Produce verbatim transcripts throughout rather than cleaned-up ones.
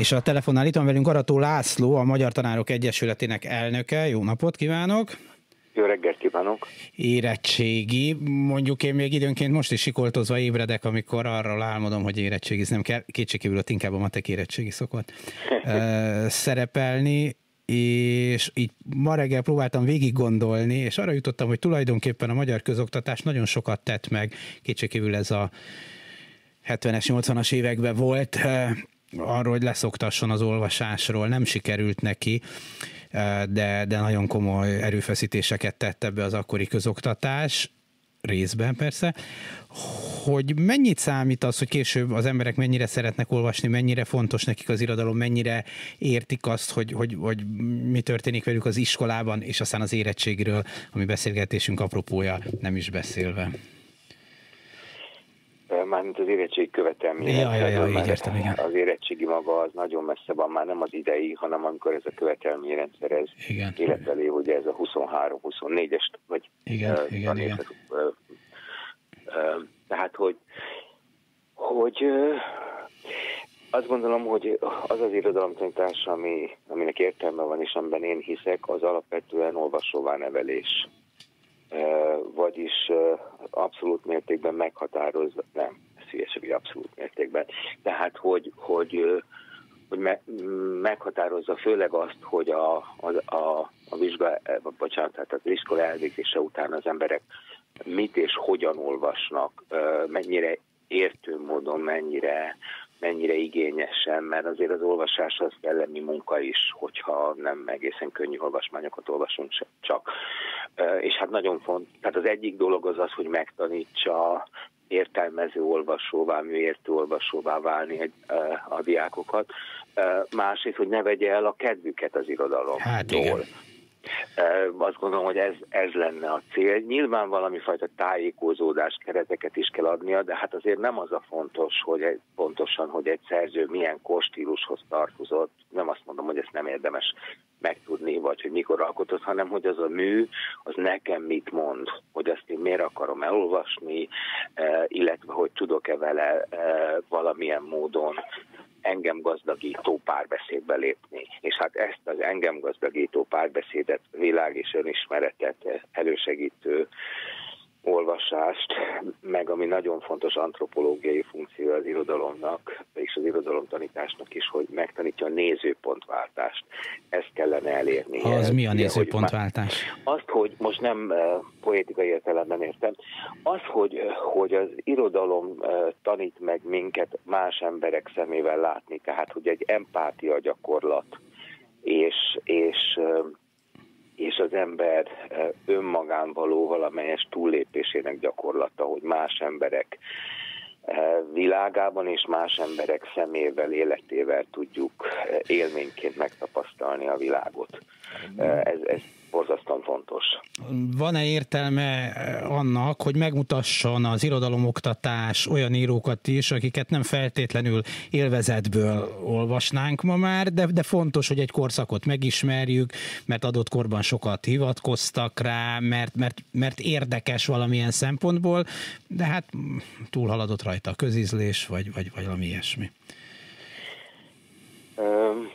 És a telefonnál itt van velünk Arató László, a Magyar Tanárok Egyesületének elnöke. Jó napot kívánok! Jó reggelt kívánok! Érettségi. Mondjuk én még időnként most is sikoltozva ébredek, amikor arról álmodom, hogy érettségiznem kell. Kétségkívül ott inkább a matek érettségi szokott szerepelni. És így ma reggel próbáltam végig gondolni, és arra jutottam, hogy tulajdonképpen a magyar közoktatás nagyon sokat tett meg. Kétségkívül ez a hetvenes, nyolcvanas években volt, arról, hogy leszoktasson az olvasásról. Nem sikerült neki, de, de nagyon komoly erőfeszítéseket tett ebbe az akkori közoktatás, részben persze, hogy mennyit számít az, hogy később az emberek mennyire szeretnek olvasni, mennyire fontos nekik az irodalom, mennyire értik azt, hogy, hogy, hogy mi történik velük az iskolában, és aztán az érettségről, ami beszélgetésünk apropója, nem is beszélve. Mármint az érettségi követelmény. Ja, ja, ja, így értem, igen. Az érettségi maga az nagyon messze van, már nem az idei, hanem amikor ez a követelmény rendszer ez életbeli, ugye ez a huszonhárom huszonnégyes, vagy igen, uh, igen, igen. Uh, uh, uh, tehát, hogy, hogy uh, azt gondolom, hogy az az irodalomtanítás, ami, aminek értelme van, és amiben én hiszek, az alapvetően olvasóvá nevelés. Vagyis abszolút mértékben meghatározza, nem, szívesen, hogy abszolút mértékben, tehát hogy, hogy, hogy me, meghatározza főleg azt, hogy a, a, a, a vizsga, bocsánat, tehát az iskola elvégzése után az emberek mit és hogyan olvasnak, mennyire értő módon, mennyire, mennyire igényesen, mert azért az olvasás az szellemi munka is, hogyha nem egészen könnyű olvasmányokat olvasunk csak. És hát nagyon fontos, tehát az egyik dolog az az, hogy megtanítsa értelmező olvasóvá, műértő olvasóvá válni a diákokat. Másrészt, hogy ne vegye el a kedvüket az irodalomtól. Hát igen. Azt gondolom, hogy ez, ez lenne a cél. Nyilván valami fajta tájékozódás kereteket is kell adnia, de hát azért nem az a fontos, hogy egy, pontosan, hogy egy szerző milyen korstílushoz tartozott. Nem azt mondom, hogy ezt nem érdemes megtudni, vagy hogy mikor alkotott, hanem hogy az a mű, az nekem mit mond, hogy azt én miért akarom elolvasni, illetve hogy tudok-e vele valamilyen módon engem gazdagító párbeszédbe lépni. És hát ezt az engem gazdagító párbeszédet, világ és önismeretet elősegítő olvasást, meg ami nagyon fontos antropológiai funkció az irodalomnak, és az irodalomtanításnak is, hogy megtanítja a nézőpontváltást. Ezt kellene elérni. Az mi a nézőpontváltás? Azt, hogy most nem poétikai értelemben értem, az, hogy, hogy az irodalom tanít meg minket más emberek szemével látni, tehát, hogy egy empátia gyakorlat, és, és és az ember önmagán való valamelyes túllépésének gyakorlata, hogy más emberek világában és más emberek szemével, életével tudjuk élményként megtapasztalni a világot. Ez, ez borzasztóan fontos. Van-e értelme annak, hogy megmutasson az irodalomoktatás olyan írókat is, akiket nem feltétlenül élvezetből olvasnánk ma már, de, de fontos, hogy egy korszakot megismerjük, mert adott korban sokat hivatkoztak rá, mert, mert, mert érdekes valamilyen szempontból, de hát túlhaladott rajta a közízlés, vagy, vagy, vagy valami ilyesmi. Um.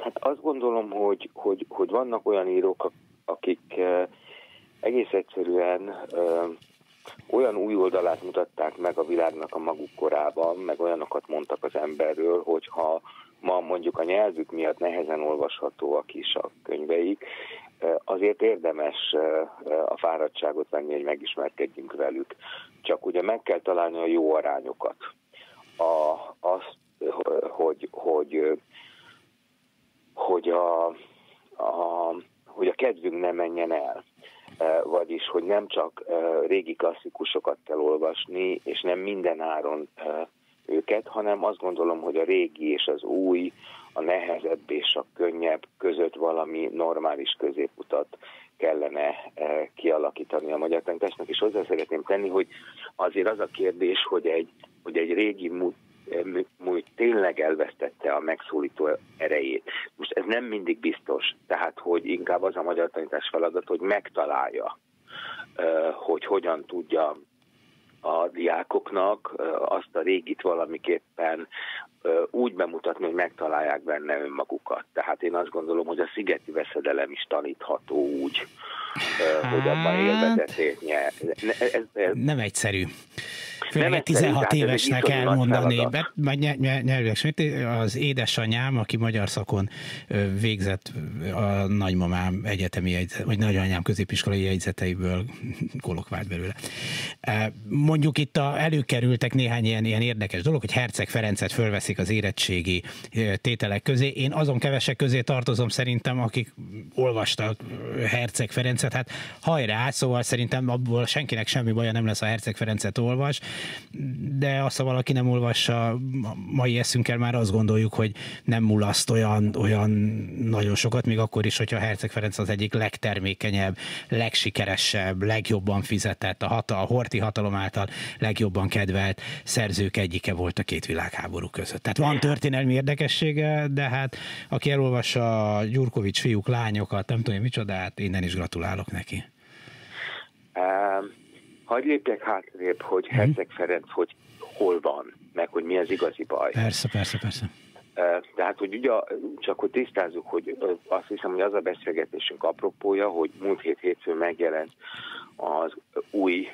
Hát azt gondolom, hogy, hogy, hogy vannak olyan írók, akik egész egyszerűen olyan új oldalát mutatták meg a világnak a maguk korában, meg olyanokat mondtak az emberről, hogyha ma mondjuk a nyelvük miatt nehezen olvashatóak is a könyveik, azért érdemes a fáradtságot venni, hogy megismerkedjünk velük. Csak ugye meg kell találni a jó arányokat. A, azt, hogy... hogy hogy a, a, hogy a kedvünk ne menjen el. Vagyis, hogy nem csak régi klasszikusokat kell olvasni, és nem minden áron őket, hanem azt gondolom, hogy a régi és az új, a nehezebb és a könnyebb között valami normális középutat kellene kialakítani a magyar tanításnak, és hozzá szeretném tenni, hogy azért az a kérdés, hogy egy, hogy egy régi mut múlt tényleg elvesztette a megszólító erejét. Most ez nem mindig biztos, tehát hogy inkább az a magyar tanítás feladat, hogy megtalálja, hogy hogyan tudja a diákoknak azt a régit valamiképpen úgy bemutatni, hogy megtalálják benne önmagukat. Tehát én azt gondolom, hogy a szigeti veszedelem is tanítható úgy, hogy abban élvezetét nyer. Ez, ez, nem egyszerű. Főleg tizenhat évesnek elmondani, majd nyelvileg sértés, az édesanyám, aki magyar szakon végzett, a nagymamám egyetemi, vagy nagyanyám középiskolai jegyzeteiből kolokvált belőle. Mondjuk itt a, előkerültek néhány ilyen, ilyen érdekes dolog, hogy Herczeg Ferencet fölveszik az érettségi tételek közé. Én azon kevesek közé tartozom szerintem, akik olvastak Herczeg Ferencet, hát hajrá, szóval szerintem abból senkinek semmi baja nem lesz, a Herczeg Ferencet olvas, de azt, ha valaki nem olvassa, mai eszünkkel már azt gondoljuk, hogy nem mulaszt olyan, olyan nagyon sokat, még akkor is, hogyha Herczeg Ferenc az egyik legtermékenyebb, legsikeresebb, legjobban fizetett, a, hatal, a horti hatalom által legjobban kedvelt szerzők egyike volt a két világháború között. Tehát van történelmi érdekessége, de hát aki elolvassa a Gyurkovics fiúk, lányokat, nem tudom, micsodát, innen is gratulálok neki. Um. Hadd lépjek hátrébb, hogy Herczeg Ferenc, hogy hol van, meg hogy mi az igazi baj. Persze, persze, persze. Tehát, hogy ugye, csak hogy tisztázzuk, hogy azt hiszem, hogy az a beszélgetésünk apropója, hogy múlt hét hétfőn megjelent az új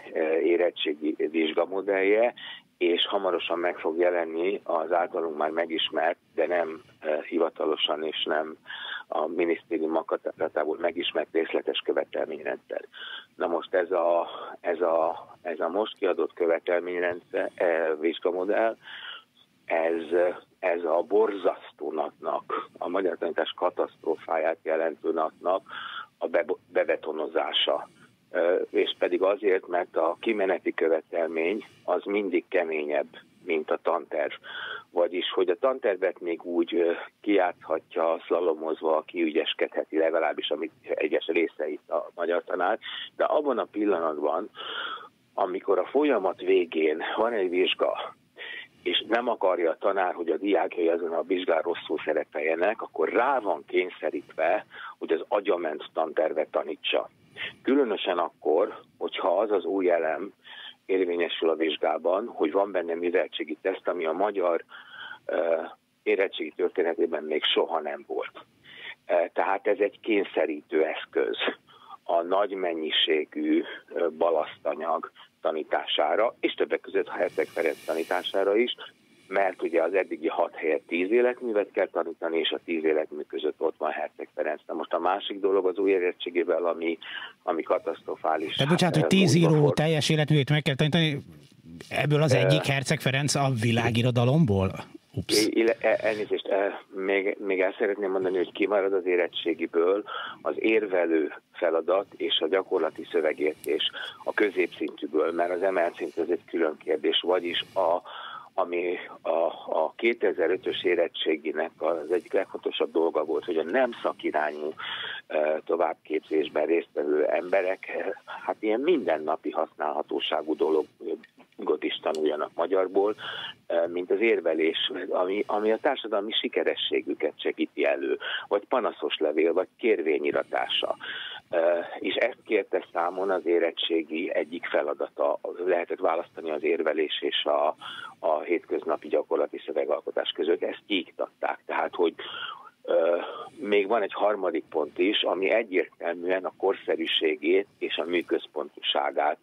érettségi vizsgamodellje, és hamarosan meg fog jelenni az általunk már megismert, de nem hivatalosan és nem a minisztérium akaratából megismert részletes követelményrendszer. Na most ez a, ez a, ez a most kiadott követelményrendszer, vizsgamodell, ez, ez a borzasztó napnak, a magyar tanítás katasztrófáját jelentő napnak a be, bebetonozása. És pedig azért, mert a kimeneti követelmény az mindig keményebb, mint a tanterv. Vagyis, hogy a tantervet még úgy kijátszhatja, szlalomozva, kiügyeskedheti, legalábbis amit egyes részeit a magyar tanár, de abban a pillanatban, amikor a folyamat végén van egy vizsga, és nem akarja a tanár, hogy a diákjai azon a vizsgán rosszul szerepeljenek, akkor rá van kényszerítve, hogy az agyament tantervet tanítsa. Különösen akkor, hogyha az az új elem érvényesül a vizsgában, hogy van bennem érettségi teszt, ami a magyar uh, érettségi történetében még soha nem volt. Uh, tehát ez egy kényszerítő eszköz a nagy mennyiségű uh, balasztanyag tanítására, és többek között a Herczeg Ferenc tanítására is, mert ugye az eddigi hat helyett tíz életművet kell tanítani, és a tíz életmű között ott van Herczeg Ferenc. Na most a másik dolog az új érettségével, ami, ami katasztrofális. Tehát bocsánat, hát, hogy tíz író teljes életművét meg kell tanítani, ebből az egyik Herczeg Ferenc a világirodalomból? Ups. Elnézést, még, még el szeretném mondani, hogy kimarad az érettségiből az érvelő feladat és a gyakorlati szövegértés a középszintűből, mert az emelt szint az egy külön kérdés, vagyis a ami a, a kétezer-ötös érettségének az egyik legfontosabb dolga volt, hogy a nem szakirányú továbbképzésben résztvevő emberek hát ilyen mindennapi használhatóságú dologot is tanuljanak magyarból, mint az érvelés, ami, ami a társadalmi sikerességüket segíti elő, vagy panaszos levél, vagy kérvényiratása. És ezt kérte számon az érettségi egyik feladata, lehetett választani az érvelés és a, a hétköznapi gyakorlati szövegalkotás között, ezt kiiktatták. Tehát, hogy euh, még van egy harmadik pont is, ami egyértelműen a korszerűségét és a műközpontúságát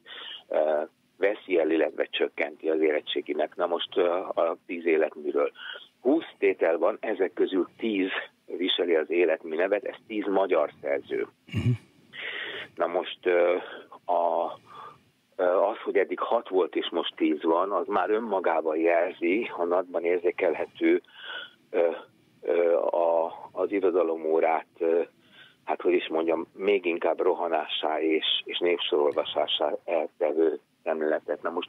euh, veszi el, illetve csökkenti az érettséginek. Na most euh, a tíz életműről. húsz tétel van, ezek közül tíz viseli az életmű nevet, ez tíz magyar szerző. Uh-huh. Na most a, az, hogy eddig hat volt és most tíz van, az már önmagában jelzi, ha nagyban érzékelhető az irodalomórát, hát hogy is mondjam, még inkább rohanássá és, és népsorolvasásá eltevő szemléletet. Na most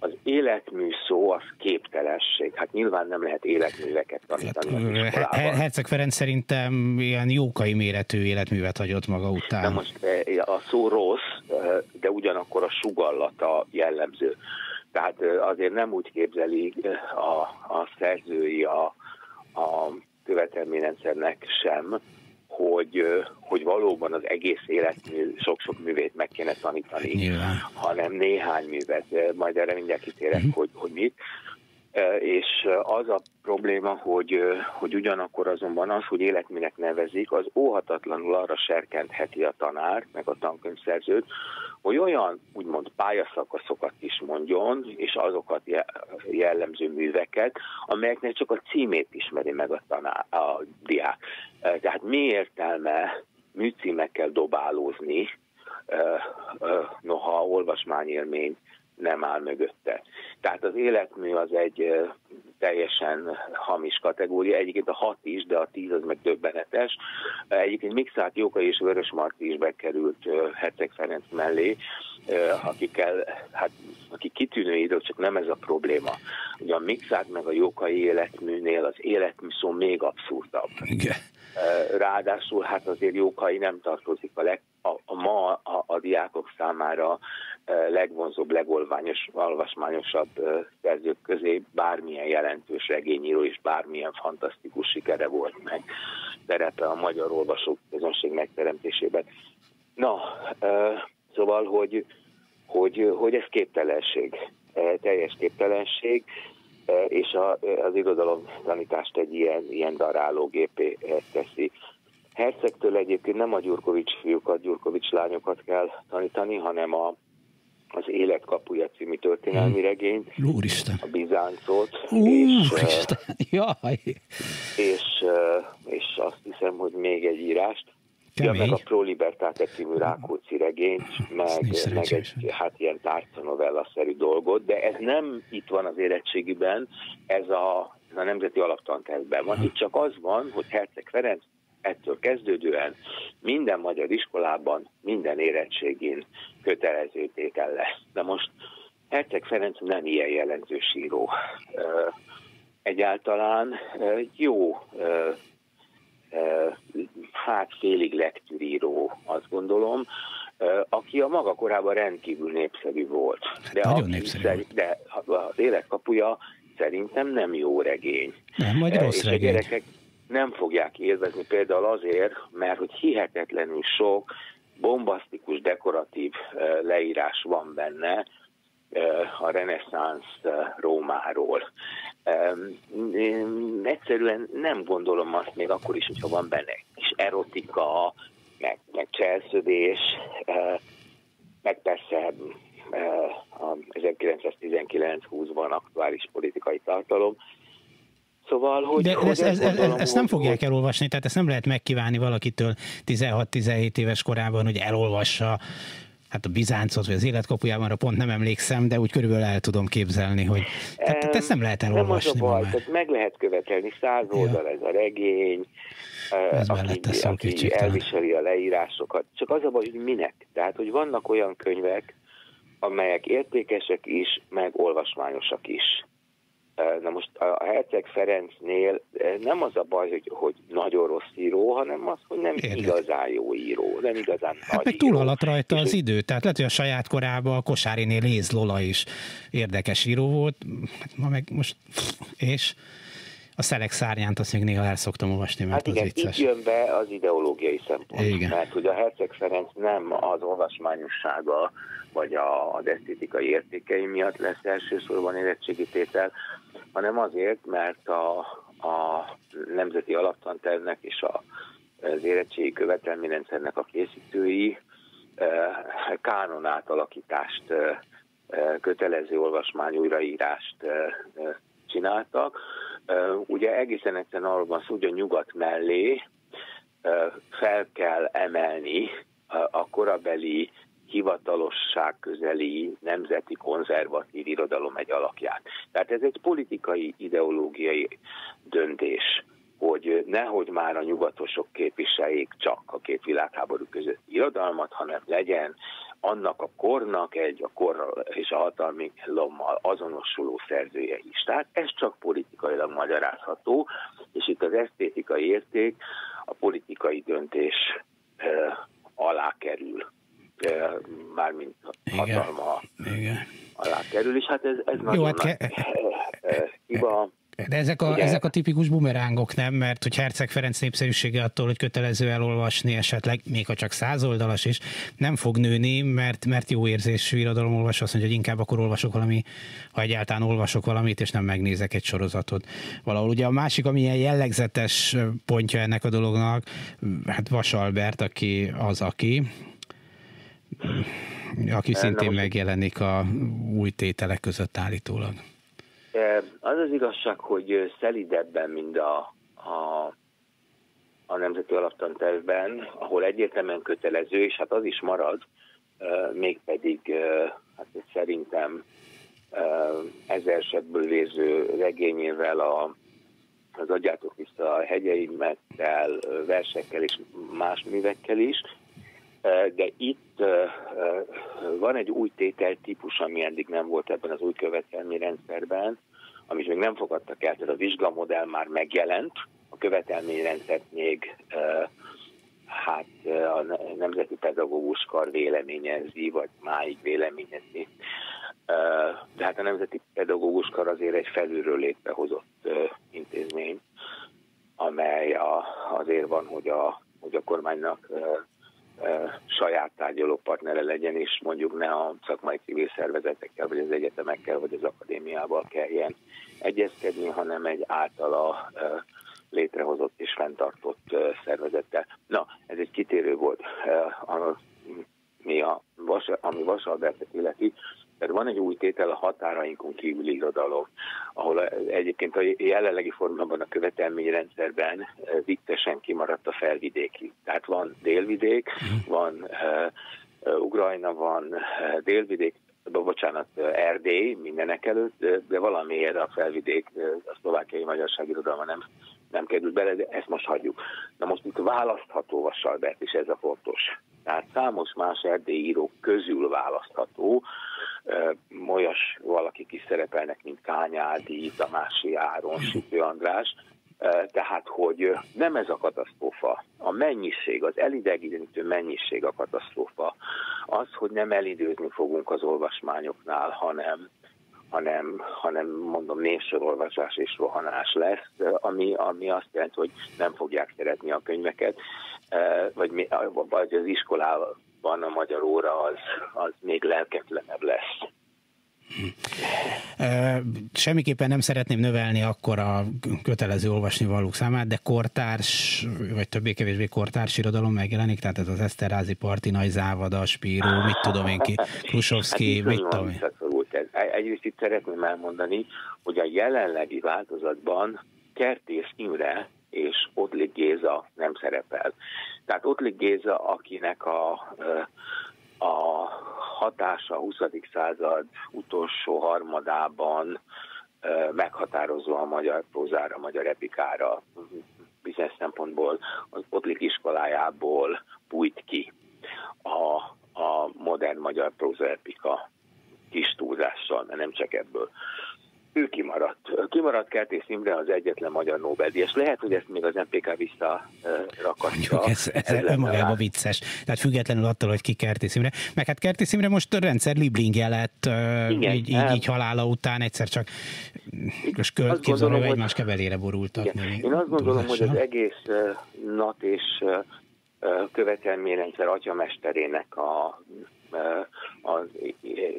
az életmű szó az képtelenség. Hát nyilván nem lehet életműveket tanítani. Herczeg Ferenc szerintem ilyen jókai méretű életművet hagyott maga után. Na most a szó rossz, de ugyanakkor a sugallata jellemző. Tehát azért nem úgy képzeli a, a szerzői a, a követelményrendszernek sem, hogy, hogy valóban az egész életmű, sok-sok művét meg kéne tanítani, nyilván, hanem néhány művet. Majd erre mindjárt kitérek, uh-huh. hogy, hogy mit. És az a probléma, hogy, hogy ugyanakkor azonban az, hogy életműnek nevezik, az óhatatlanul arra serkentheti a tanár, meg a tankönyvszerzőt, hogy olyan úgymond pályaszakaszokat is mondjon, és azokat jellemző műveket, amelyeknek csak a címét ismeri meg a, tanár, a diák. Tehát mi értelme műcímekkel dobálózni, noha olvasmányélmény nem áll mögötte. Tehát az életmű az egy teljesen hamis kategória. Egyébként a hat is, de a tíz az meg döbbenetes. Egyébként Mikszáth, Jókai és Vörösmarty is bekerült Herczeg Ferenc mellé, akikkel, hát, akik kitűnő idők, csak nem ez a probléma. Ugye a Mikszáth meg a Jókai életműnél az életmű szó még abszurdabb. Igen. Ráadásul hát azért Jókai nem tartozik a leg A, a ma a, a diákok számára e, legvonzóbb, legolványos, olvasmányosabb e, szerzők közé, bármilyen jelentős regényíró és bármilyen fantasztikus sikere volt meg szerepe a magyar olvasók közönség megteremtésében. Na, e, szóval, hogy, hogy, hogy ez képtelenség, e, teljes képtelenség, e, és a, az irodalom tanítást egy ilyen, ilyen darálógépé teszi. Herczegtől egyébként nem a Gyurkovics fiúkat, Gyurkovics lányokat kell tanítani, hanem a, az Életkapuja című történelmi regényt, Úristen. a Bizáncot, Úristen. És, Jaj. és, és azt hiszem, hogy még egy írást, ja, meg a Pro Libertate című Rákóczi regényt, meg, meg egy hát ilyen tárcanovella-szerű dolgot, de ez nem itt van az érettségiben, ez a, ez a Nemzeti Alaptantervben van. Itt csak az van, hogy Herczeg Ferenc ettől kezdődően minden magyar iskolában, minden érettségén kötelező tétel lesz. De most Herczeg Ferenc nem ilyen jellemzős író. Egyáltalán jó, hát félig lektűríró, azt gondolom, aki a maga korában rendkívül népszerű volt. De hát nagyon népszerű szerint, de az Életkapuja szerintem nem jó regény. Nem, majd rossz regény. Gyerekek nem fogják élvezni például azért, mert hogy hihetetlenül sok bombasztikus, dekoratív leírás van benne a reneszánsz Rómáról. Én egyszerűen nem gondolom azt még akkor is, hogyha van benne egy kis erotika, meg, meg cselszödés, meg persze a ezerkilencszáztizenkilenc-húszban aktuális politikai tartalom. Szóval, hogy de hogy ez, ez, ez, ez, ezt nem fogják elolvasni, tehát ezt nem lehet megkívánni valakitől tizenhat-tizenhét éves korában, hogy elolvassa hát a Bizáncot, vagy az Életkapujában, pont nem emlékszem, de úgy körülbelül el tudom képzelni, hogy tehát, tehát ezt nem lehet elolvasni. Nem az a baj, tehát meg lehet követelni, száz oldal ja. ez a regény, ez aki, aki elviseli a leírásokat. Csak az a baj, hogy minek? Tehát, hogy vannak olyan könyvek, amelyek értékesek is, meg olvasmányosak is. Na most a Herczeg Ferencnél nem az a baj, hogy, hogy nagyon rossz író, hanem az, hogy nem Érdez. igazán jó író, nem igazán hát nagy meg író. Túlhaladt rajta és az így... idő, tehát lehet, hogy a saját korában a Kosáriné Léz Lola is érdekes író volt, ma meg most, és a Szelek szárnyánt azt még néha el szoktam olvasni, mert hát igen, az vicces. Itt jön be az ideológiai szempont, igen. mert hogy a Herczeg Ferenc nem az olvasmányossága, vagy az esztétikai értékei miatt lesz elsősorban érettségi tétel, hanem azért, mert a, a Nemzeti Alaptantervnek és a, az érettségi követelményrendszernek a készítői kánon átalakítást, kötelező olvasmány újraírást csináltak. Ugye egészen egyszerűen arról van szó, hogy a nyugat mellé fel kell emelni a korabeli hivatalosság közeli nemzeti konzervatív irodalom egy alakját. Tehát ez egy politikai, ideológiai döntés, hogy nehogy már a nyugatosok képviseljék csak a két világháború közötti irodalmat, hanem legyen annak a kornak egy a korral és a hatalmi lommal azonosuló szerzője is. Tehát ez csak politikailag magyarázható, és itt az esztétikai érték a politikai döntés e, alá kerül. E, mármint hatalma Igen. alá kerül, és hát ez, ez nagyon nagy hiba. De ezek a, ezek a tipikus bumerángok, nem? Mert hogy Herczeg Ferenc népszerűsége attól, hogy kötelező elolvasni esetleg, még ha csak száz oldalas is, nem fog nőni, mert, mert jó érzésű irodalomolvasó azt mondja, hogy inkább akkor olvasok valami, ha egyáltalán olvasok valamit, és nem megnézek egy sorozatot. Valahol ugye a másik, ami ilyen jellegzetes pontja ennek a dolognak, hát Wass Albert, aki az, aki... aki szintén megjelenik a új tételek között állítólag. Az az igazság, hogy szelidebben, mint a, a, a Nemzeti Alaptantervben, ahol egyértelműen kötelező, és hát az is marad, mégpedig hát szerintem ezer sebből léző regényével, a, az Adjátok vissza a hegyeimettel, versekkel és más művekkel is. De itt van egy új tételtípus, ami eddig nem volt ebben az új követelmi rendszerben, amit még nem fogadtak el, tehát a vizsgamodell már megjelent, a követelmi rendszert még hát a Nemzeti Pedagóguskar véleményezi, vagy máig véleményezi. De hát a Nemzeti Pedagóguskar azért egy felülről létrehozott intézmény, amely azért van, hogy a, hogy a kormánynak saját tárgyaló partnere legyen, és mondjuk ne a szakmai civil szervezetekkel, vagy az egyetemekkel, vagy az akadémiával kelljen egyezkedni, hanem egy általa létrehozott és fenntartott szervezettel. Na, ez egy kitérő volt, ami a Wass Albertet illeti, mert van egy új tétel, a határainkon kívüli irodalom, ahol egyébként a jelenlegi formában a követelményrendszerben vittesen kimaradt a felvidéki. Tehát van délvidék, van uh, Ukrajna, van uh, délvidék, bocsánat, Erdély mindenek előtt, de valamiért a felvidék, a szlovákiai magyarság irodalma nem, nem került bele, de ezt most hagyjuk. Na most itt választható Wass Albert, és ez a fontos. Tehát számos más erdélyi írók közül választható, olyas valakik is szerepelnek, mint Kányádi, Tamási Áron, Sütő András, tehát hogy nem ez a katasztrófa, a mennyiség, az elidegenítő mennyiség a katasztrófa, az, hogy nem elidőzni fogunk az olvasmányoknál, hanem, hanem, hanem mondom, népsorolvasás és rohanás lesz, ami, ami azt jelenti, hogy nem fogják szeretni a könyveket, vagy, vagy az iskolával van a magyar óra, az, az még lelketlenebb lesz. Semmiképpen nem szeretném növelni akkor a kötelező olvasni valók számát, de kortárs, vagy többé-kevésbé kortárs irodalom megjelenik, tehát ez az Eszterházi, Parti, Nagy Závada, Spíró, ah, mit tudom én ki, Kluszovszky, hát mit tudom én. Egyrészt itt szeretném elmondani, hogy a jelenlegi változatban Kertész Imre és Ottlik Géza nem szerepel. Tehát Ottlik Géza, akinek a, a hatása a huszadik század utolsó harmadában meghatározó a magyar prózára, a magyar epikára, bizonyos szempontból az Ottlik iskolájából bújt ki a, a modern magyar prózaepika kis túlzással, mert nem csak ebből. Ő kimaradt. Kimaradt Kertész Imre, az egyetlen magyar Nobel-díjas. Lehet, hogy ezt még az em pé ká visszarakasztja. Ez, ez önmagában vicces. Tehát függetlenül attól, hogy ki Kertész Imre. Meg hát Kertész Imre most rendszer liblingje lett, igen, így, így, így halála után egyszer csak most képzelően egymás kevelére borultak. Én azt gondolom, hogy az egész NAT és követelményrendszer atyamesterének a az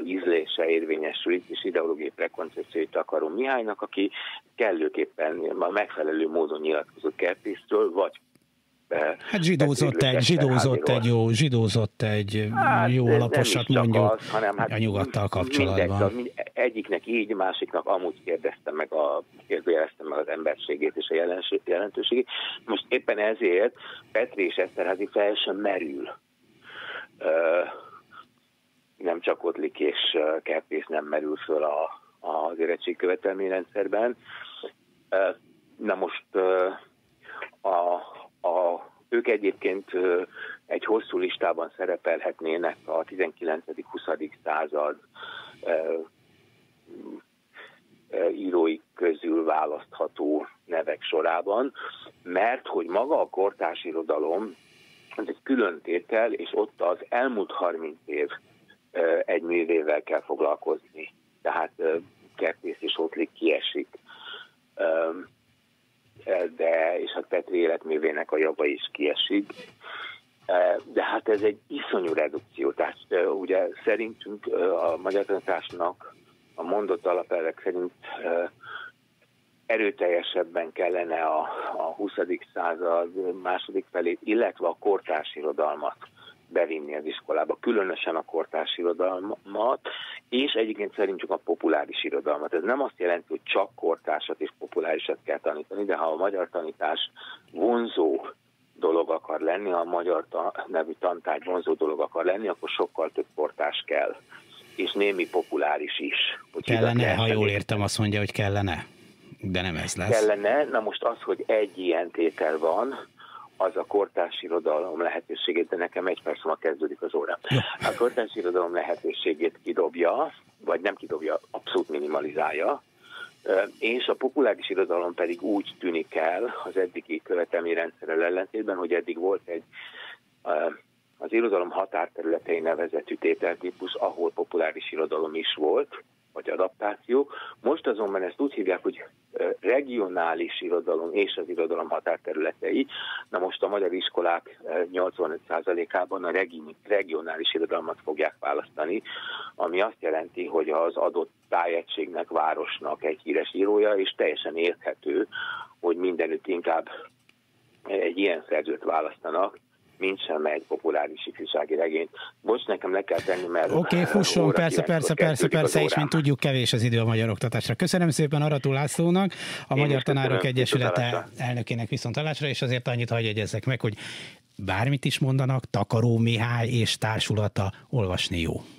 ízlése érvényesül, és ideológiai prekoncepciói Takaró Mihálynak, aki kellőképpen a megfelelő módon nyilatkozott Kertészről, vagy hát zsidózott egy, zsidózott egy jó, zsidózott egy hát, jó alaposat mondjuk az, hanem hát a nyugattal kapcsolatban. Mindegy, az, egyiknek így, másiknak amúgy kérdezte meg, a, kérdezte meg az emberségét és a jelenség, jelentőségét. Most éppen ezért Petri és Eszterházi fel sem merül. Uh, nem csak Ottlik és Kertész nem merül föl a, az érettségkövetelményrendszerben. Na most a, a, ők egyébként egy hosszú listában szerepelhetnének a tizenkilencedik-huszadik század írói közül választható nevek sorában, mert hogy maga a kortárs irodalom ez egy külön tétel, és ott az elmúlt harminc év egy művével kell foglalkozni. Tehát Kertész és Ottlik kiesik. de, és a Petri életművének a joga is kiesik. De hát ez egy iszonyú redukció. Tehát ugye szerintünk a magyar tanításnak a mondott alapelvek szerint erőteljesebben kellene a, a huszadik század második felét, illetve a kortárs irodalmat bevinni az iskolába, különösen a kortárs irodalmat, és egyébként szerintünk a populáris irodalmat. Ez nem azt jelenti, hogy csak kortársat és populárisat kell tanítani, de ha a magyar tanítás vonzó dolog akar lenni, a magyar nevű tantárgy vonzó dolog akar lenni, akkor sokkal több kortárs kell, és némi populáris is. Kellene, kell, ha jól értem, azt mondja, hogy kellene, de nem ez lesz. Kellene, na most az, hogy egy ilyen tétel van, az a kortárs irodalom lehetőségét, de nekem egy perc múlva kezdődik az órám. A kortárs irodalom lehetőségét kidobja, vagy nem kidobja, abszolút minimalizálja, és a populáris irodalom pedig úgy tűnik el az eddigi követelmény rendszerrel ellentétben, hogy eddig volt egy az irodalom határterületei nevezetű tételtípus, ahol populáris irodalom is volt, vagy adaptáció. Most azonban ezt úgy hívják, hogy regionális irodalom és az irodalom határterületei. Na most a magyar iskolák nyolcvanöt százalékában a regionális irodalmat fogják választani, ami azt jelenti, hogy az adott tájegységnek, városnak egy híres írója, és teljesen érthető, hogy mindenütt inkább egy ilyen szerzőt választanak, mint sem egy populáris ifjúsági regényt. Bocs, nekem le kell tenni, mert... Oké, okay, fusson, persze, persze, persze, persze, és mint tudjuk, kevés az idő a magyar oktatásra. Köszönöm szépen Arató Lászlónak, a Én Magyar Tanárok Egyesülete elnökének viszonthallásra, és azért annyit hagyj egyezzek meg, hogy bármit is mondanak, Takaró Mihály és társulata olvasni jó.